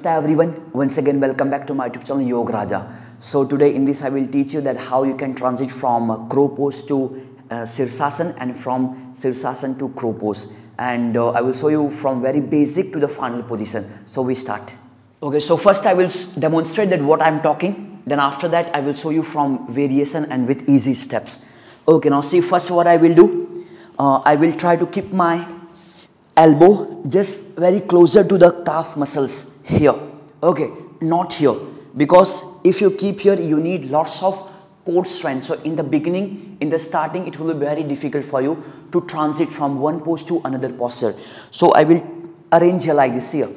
Namaste everyone, once again welcome back to my YouTube channel Yograja. So today in this I will teach you that how you can transit from crow pose to Sirsasana and from Sirsasana to crow pose. And I will show you from very basic to the final position. So we start. Okay, so first I will demonstrate that what I am talking. Then after that I will show you from variation and with easy steps. Okay, now see first what I will do. I will try to keep my elbow just very closer to the calf muscles here, okay, not here, because if you keep here you need lots of core strength. So in the beginning, in the starting, it will be very difficult for you to transit from one pose to another posture. So I will arrange here like this, here,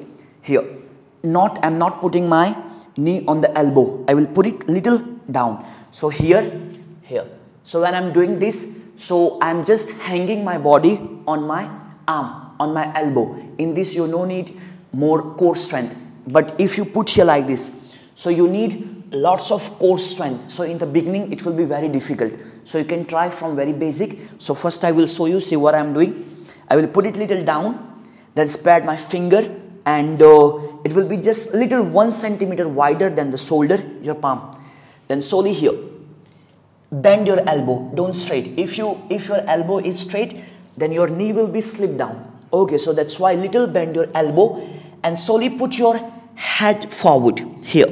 I'm not putting my knee on the elbow, I will put it little down, so here, so when I'm doing this, so I'm just hanging my body on my arm, on my elbow. In this you no need more core strength, but if you put here like this, so you need lots of core strength. So in the beginning it will be very difficult, so you can try from very basic. So first I will show you, see what I am doing. I will put it little down, then spread my finger, and it will be just little 1 centimeter wider than the shoulder, your palm, then solely here, bend your elbow, don't straight. If your elbow is straight, then your knee will be slipped down. Okay, so that's why little bend your elbow and slowly put your head forward here.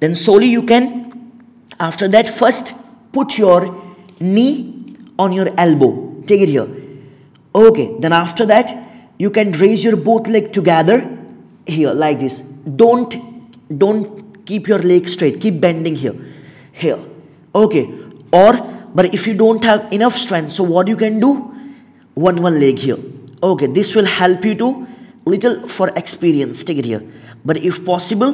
Then slowly you can, after that first put your knee on your elbow. Take it here. Okay, then after that you can raise your both leg together here like this. Don't keep your leg straight. Keep bending here. Okay, but if you don't have enough strength, so what you can do? One leg here. Okay, this will help you to little for experience. Take it here. But if possible,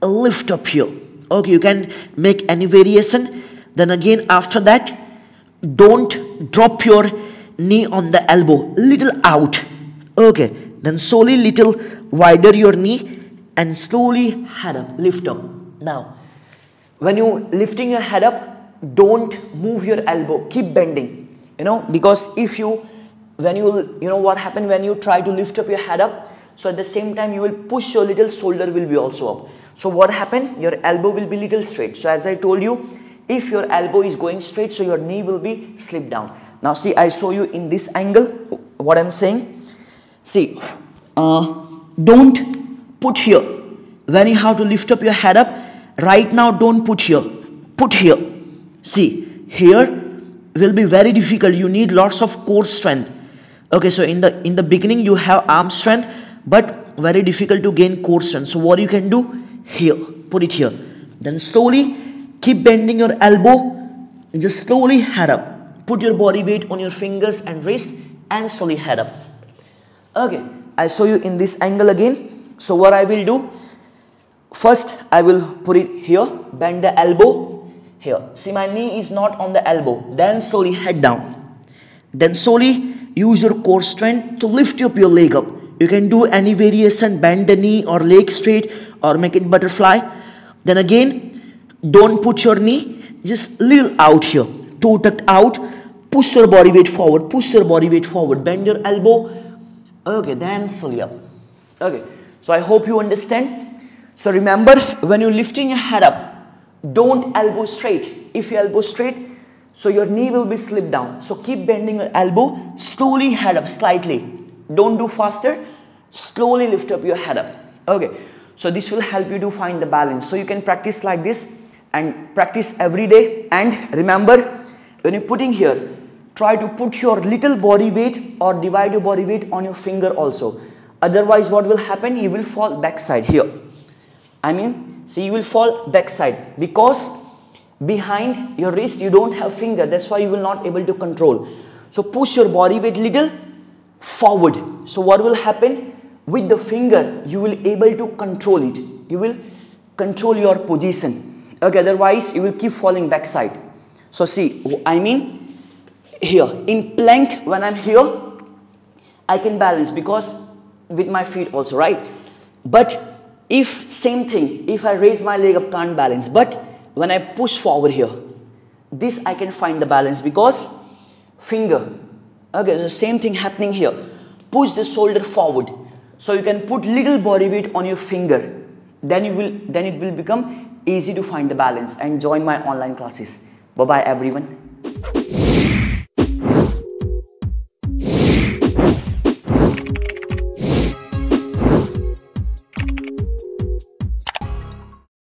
lift up here. Okay, you can make any variation. Then again after that, don't drop your knee on the elbow. Little out. Okay, then slowly little wider your knee and slowly head up. Lift up. Now, when you lifting your head up, don't move your elbow. Keep bending. You know, because if you you know what happened when you try to lift up your head up, so at the same time you will push your little shoulder will be also up. So what happened? Your elbow will be little straight. So as I told you, if your elbow is going straight, so your knee will be slipped down. Now see, I show you in this angle what I'm saying. See, don't put here. When you have to lift up your head up, right now don't put here. Put here. See, here will be very difficult. You need lots of core strength. Okay, so in the beginning you have arm strength, but very difficult to gain core strength. So what you can do here, put it here. Then slowly keep bending your elbow and just slowly head up. Put your body weight on your fingers and wrist and slowly head up. Okay, I show you in this angle again. So what I will do, first I will put it here, bend the elbow. Here, see my knee is not on the elbow, then slowly head down, then slowly use your core strength to lift up your leg up. You can do any variation, bend the knee or leg straight or make it butterfly. Then again, don't put your knee, just little out here, toe tucked out, push your body weight forward, bend your elbow. Okay, then slowly up. Okay, so I hope you understand. So remember, when you're lifting your head up, don't elbow straight. If you elbow straight, so your knee will be slipped down. So keep bending your elbow, slowly head up slightly. Don't do faster, slowly lift up your head up. Okay, so this will help you to find the balance. So you can practice like this and practice every day. And remember, when you're putting here, try to put your little body weight or divide your body weight on your finger also. Otherwise what will happen, you will fall backside here. See, you will fall backside because behind your wrist you don't have finger. That's why you will not able to control. So push your body weight little forward. So what will happen? With the finger, you will able to control it. You will control your position. Okay, otherwise you will keep falling backside. So see, here in plank, when I'm here, I can balance because with my feet also, right? But if same thing, if I raise my leg up, can't balance, but when I push forward here, this I can find the balance because finger. Okay, so same thing happening here. Push the shoulder forward, so you can put little body weight on your finger. then it will become easy to find the balance and join my online classes. Bye bye everyone.